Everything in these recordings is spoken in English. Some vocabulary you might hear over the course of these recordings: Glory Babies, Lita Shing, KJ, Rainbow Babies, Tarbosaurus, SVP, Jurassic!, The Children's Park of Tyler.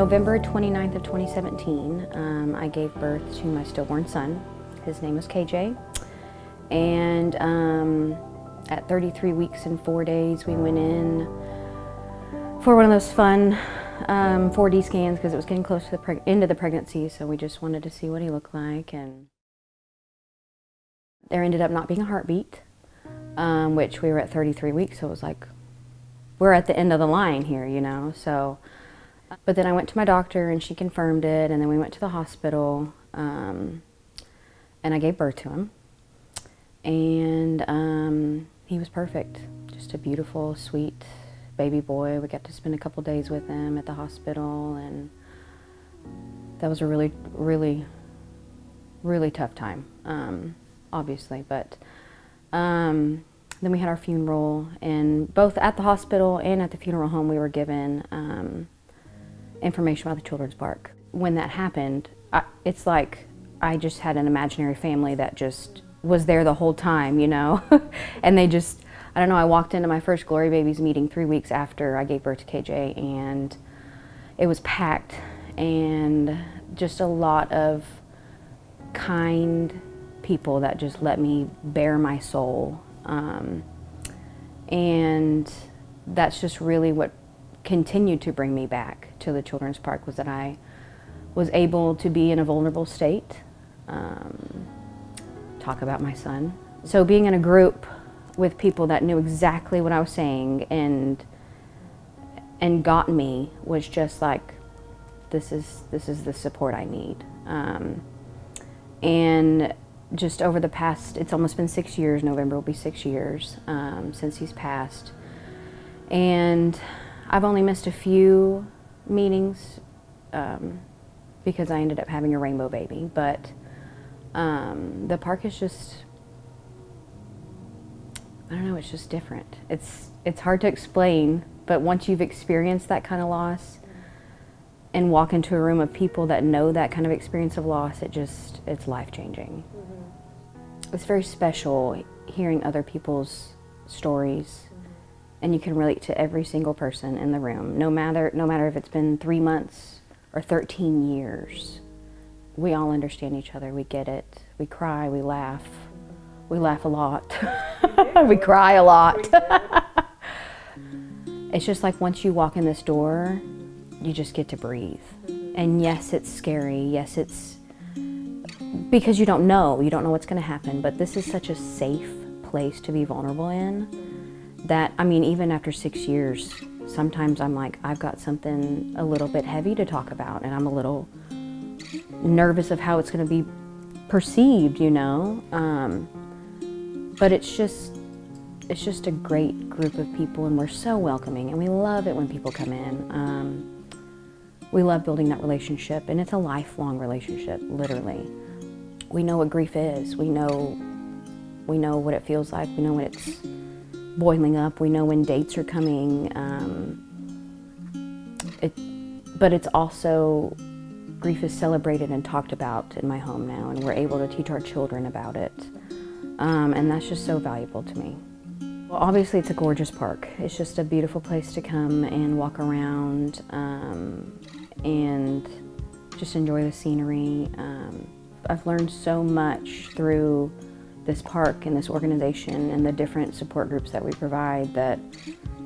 November 29th of 2017, I gave birth to my stillborn son. His name was KJ. And at 33 weeks and 4 days, we went in for one of those fun 4D scans because it was getting close to the end of the pregnancy, so we just wanted to see what he looked like. And there ended up not being a heartbeat, which we were at 33 weeks, so it was like, we're at the end of the line here, you know, so. But then I went to my doctor and she confirmed it, and then we went to the hospital and I gave birth to him. And he was perfect, just a beautiful, sweet baby boy. We got to spend a couple days with him at the hospital, and that was a really, really, really tough time, obviously. But then we had our funeral, and both at the hospital and at the funeral home we were given information about the Children's Park. When that happened, it's like I just had an imaginary family that just was there the whole time, you know? And they just, I don't know, I walked into my first Glory Babies meeting 3 weeks after I gave birth to KJ, and it was packed, and just a lot of kind people that just let me bare my soul. And that's just really what continued to bring me back to the Children's Park, was that I was able to be in a vulnerable state, talk about my son. So being in a group with people that knew exactly what I was saying and got me was just like, this is the support I need. And just over the past, it's almost been 6 years, November will be 6 years since he's passed. And I've only missed a few meetings because I ended up having a rainbow baby, but the park is just, I don't know, it's just different. It's hard to explain, but once you've experienced that kind of loss and walk into a room of people that know that kind of experience of loss, it's life-changing. Mm-hmm. It's very special hearing other people's stories, and you can relate to every single person in the room, no matter if it's been 3 months or 13 years. We all understand each other, we get it. We cry, we laugh a lot. We cry a lot. It's just like once you walk in this door, you just get to breathe. And yes, it's scary, yes, it's, because you don't know what's gonna happen, but this is such a safe place to be vulnerable in. That, I mean, even after 6 years, sometimes I'm like, I've got something a little bit heavy to talk about, and I'm a little nervous of how it's going to be perceived, you know? But it's just a great group of people, and we're so welcoming, and we love it when people come in. We love building that relationship, and it's a lifelong relationship, literally. We know what grief is. We know what it feels like. We know when it's boiling up. We know when dates are coming. But it's also, grief is celebrated and talked about in my home now, and we're able to teach our children about it. And that's just so valuable to me. Well, obviously it's a gorgeous park. It's just a beautiful place to come and walk around and just enjoy the scenery. I've learned so much through this park and this organization and the different support groups that we provide, that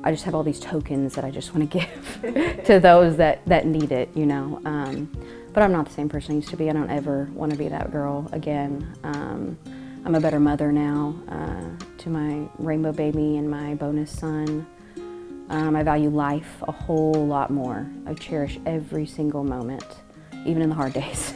I just have all these tokens that I just want to give to those that need it, you know. But I'm not the same person I used to be. I don't ever want to be that girl again. I'm a better mother now to my rainbow baby and my bonus son. I value life a whole lot more. I cherish every single moment, even in the hard days.